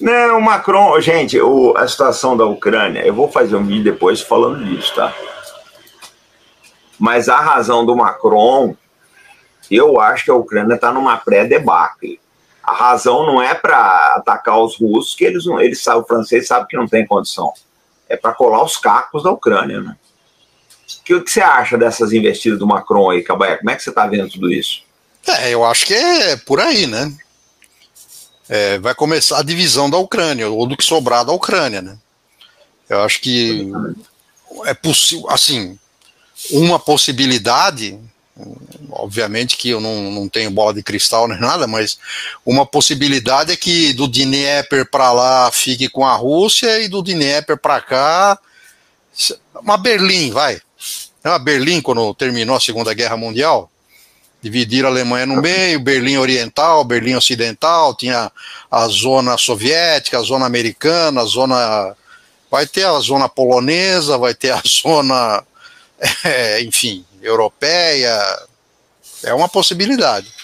Não, o Macron, gente, a situação da Ucrânia, eu vou fazer um vídeo depois falando disso, tá? Mas a razão do Macron, eu acho que a Ucrânia está numa pré-debacle. A razão não é para atacar os russos, que eles sabem, o francês sabe que não tem condição. É para colar os cacos da Ucrânia, né? O que você acha dessas investidas do Macron aí, Cabaia? Como é que você está vendo tudo isso? Eu acho que é por aí, né? Vai começar a divisão da Ucrânia, ou do que sobrar da Ucrânia, né? Eu acho que é possível, assim, uma possibilidade, obviamente que eu não tenho bola de cristal nem nada, mas uma possibilidade é que do Dnieper para lá fique com a Rússia e do Dnieper para cá, uma Berlim, vai. A Berlim, quando terminou a Segunda Guerra Mundial, dividiram a Alemanha no meio, Berlim Oriental, Berlim Ocidental, tinha a zona soviética, a zona americana, a zona... Vai ter a zona polonesa, vai ter a zona, enfim, europeia. É uma possibilidade.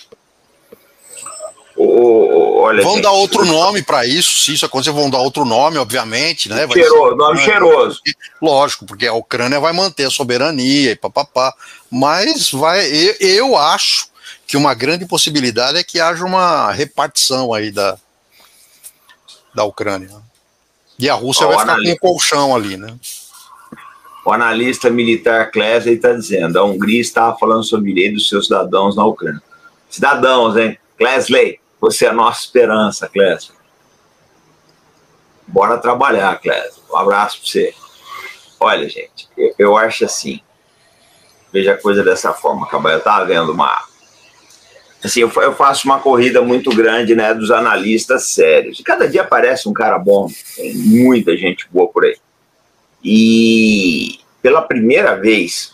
Olha, vão dar outro nome para isso, se isso acontecer, vão dar outro nome, obviamente, né? Vai ser nome cheiroso. Lógico, porque a Ucrânia vai manter a soberania e papapá, mas eu acho que uma grande possibilidade é que haja uma repartição aí da Ucrânia. E a Rússia vai ficar com um colchão ali, né? O analista militar Klesley está dizendo, a Hungria estava falando sobre o direito dos seus cidadãos na Ucrânia. Cidadãos, hein? Klesley, você é a nossa esperança, Clésio. Bora trabalhar, Clésio. Um abraço para você. Olha, gente, eu acho assim. Veja a coisa dessa forma, Cabalho. Eu estava vendo uma... Assim, eu faço uma corrida muito grande, né, dos analistas sérios. E cada dia aparece um cara bom. Tem muita gente boa por aí. E pela primeira vez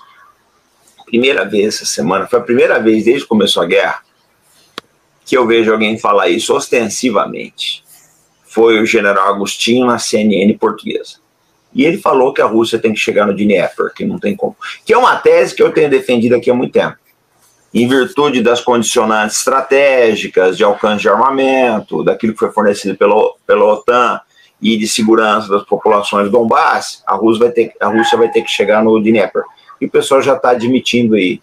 essa semana, foi a primeira vez desde que começou a guerra, que eu vejo alguém falar isso ostensivamente. Foi o general Agostinho na CNN portuguesa. E ele falou que a Rússia tem que chegar no Dnieper, que não tem como. Que é uma tese que eu tenho defendido aqui há muito tempo. Em virtude das condicionantes estratégicas, de alcance de armamento, daquilo que foi fornecido pela OTAN e de segurança das populações do Dombás, a Rússia vai ter que chegar no Dnieper. E o pessoal já está admitindo aí.